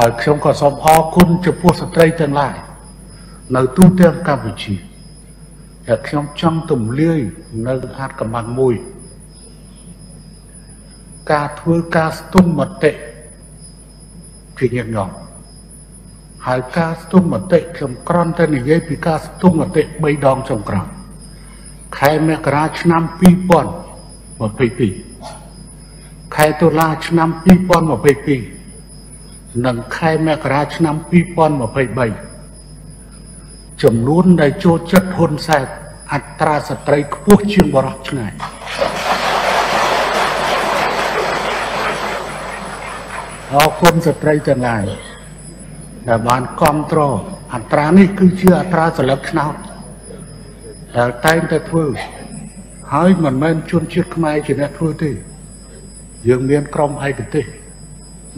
ហើយខ្ញុំក៏សូមអរគុណចំពោះស្ត្រីទាំងឡាយនៅទូទាំងកម្ពុជាដែលខ្ញុំចង់ទម្លាយនៅអាតកម្បាំងមួយការធ្វើការស្ទុំមតិជាញឹកញាប់ហើយការស្ទុំមតិខ្ញុំក្រំតែនិយាយពីការស្ទុំមតិ3ដងចុងក្រោយខែមករាឆ្នាំ2022ខែតុលាឆ្នាំ2022និងខែមករាឆ្នាំ2023ចំនួនដែលចូលចិត្តហ៊ុនសែនអត្រាស្ត្រីខ្ពស់ជាងបរិបទឆ្ងាយអរគុណស្ត្រីទាំងឡាយដែលបានគ្រប់គ្រងអត្រានេះគឺជាអត្រាសន្លឹកឆ្នោតដែលតែងតែធ្វើហើយមិនមែនជនជាតិខ្មែរជាអ្នកធ្វើទេយើងមានក្រុមឯកទេស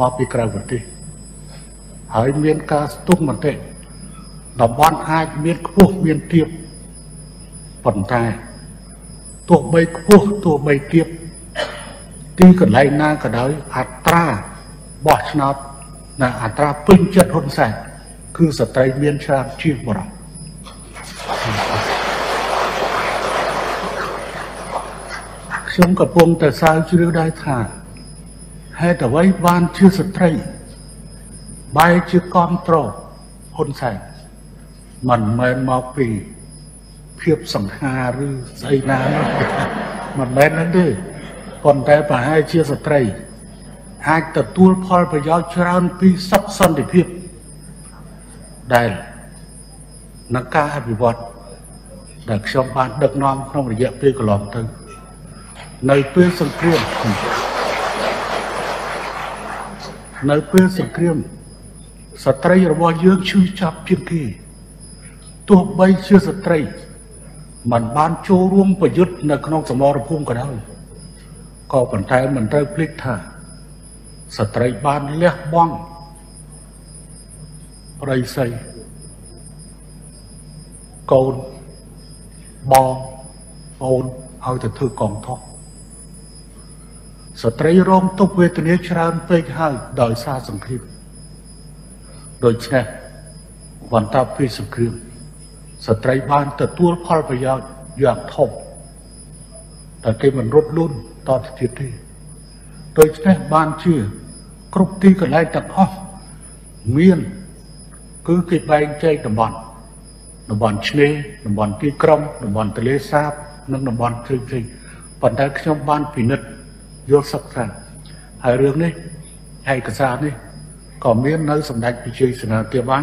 មកពីក្រៅប្រទេសហើយមានការស្ទុះមតិតំបន់អាចមានខ្ពស់មានទាបប៉ុន្តែទោះបីខ្ពស់ទោះបីទាបទីកន្លែងណាក៏ដោយអត្រាបោះឆ្នោតនៅអត្រាពេញចិត្តហ៊ុនសែនគឺស្ត្រីមានច្រើនជាងបុរសខ្ញុំកំពុងតែស្រាវជ្រាវដែរថាហេតុអ្វីបានជាស្ត្រីបែរជាគ្រប់គ្រងហ៊ុនសែនមិនមែនមកពីភាពសង្ហាឬស្អីណានោះមិនមែនទេប៉ុន្តែប្រហែលជាស្ត្រីអាចទទួលផលប្រយោជន៍ច្រើនពីសុខសន្តិភាពដែលនឹងការអភិវឌ្ឍដែលខ្ញុំបានដឹកនាំក្នុងរយៈពេលកន្លងទៅនៅពេលសង្គ្រាមស្ត្រីរបស់យើងឈឺចាប់ជាងគេទោះបីជាស្ត្រីមិនបានចូលរួមប្រយុទ្ធនៅក្នុងសមរភូមិក៏ដោយក៏ប៉ុន្តែមិនត្រូវភ្លេចថាស្ត្រីបានលះបង់ប្រិយស័យកូនបងប្អូនឲ្យទៅធ្វើកងទ័ពស្ត្រីរងទុក្ខវេទនាច្រើនពេកហើយដោយសារសង្គ្រាមដូច្នេះបន្ទាប់ពីសង្គ្រាមស្ត្រីបានទទួលផលប្រយោជន៍យ៉ាងធំតែគេមិនរត់លូនតទៅទៀតទេដូច្នេះបានជាគ្រប់ទីកន្លែងទាំងអស់មានគឺគេបែងចែកតំបន់ឆ្នេរតំបន់ទីក្រុងតំបន់ទន្លេសាបនិងតំបន់ផ្សេងៗប៉ុន្តែខ្ញុំបានពិនិត្យយល់សិក្សាហើយរឿងនេះឯកសារនេះក៏មាននៅសម្ដេចវិជ័យសេនាធិបតី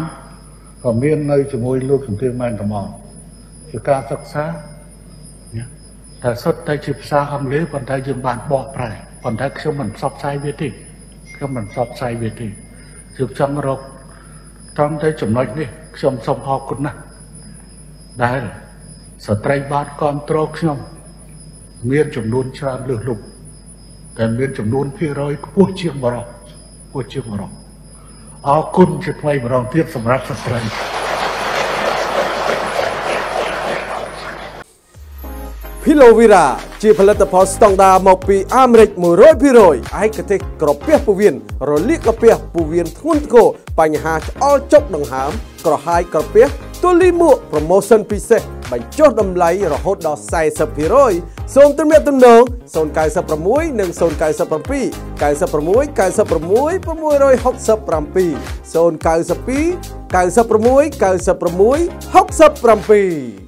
ក៏មាននៅជាមួយលោកជំទាវម៉ែនតំងជាការសិក្សាតែសុទ្ធតែជាភាសាអង់គ្លេសប៉ុន្តែយើងបានបកប្រែប៉ុន្តែខ្ញុំមិនផ្សព្វផ្សាយវាទេខ្ញុំចង់រកតាមតែចំណុចនេះខ្ញុំសូមអរគុណណាស់ដែលស្ត្រីបានគ្រប់គ្រងខ្ញុំមានចំនួនច្រើនលើសលប់តែមានចំនួនភាគរយខ្ពស់ជាងបរិបទអរគុណជាថ្មីម្ដងទៀតសម្រាប់ស្ត្រីភីឡូវីរ៉ាជាផលិតផលស្តង់ដារមកពីអាមេរិក 100% ឯកទេសក្រពះពោះវៀនរលាកក្រពះពោះវៀនធ្ងន់ធ្ងរបញ្ហាឆ្អល់ចុកដង្ហើមក្រហាយក្រពះទូលីមួក promotion ពិសេសបញ្ចុះតម្លៃរហូតដល់ 40% សូមទំនាក់ទំនង096និង097 96 96 667 092 96 96 67